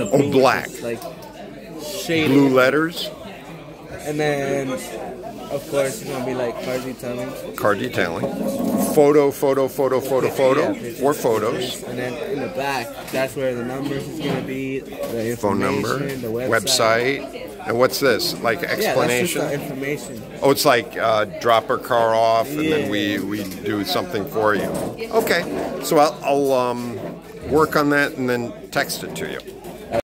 On black. Just, like shaded. Blue letters. And then, of course, it's gonna be like card detailing. Photo. Yeah, or photos. And then in the back, that's where the numbers is gonna be. The phone number, the website. And what's this? Like explanation. Yeah, that's just the information. Oh, it's like drop our car off, and then we do something for you. Okay, so I'll work on that and then text it to you.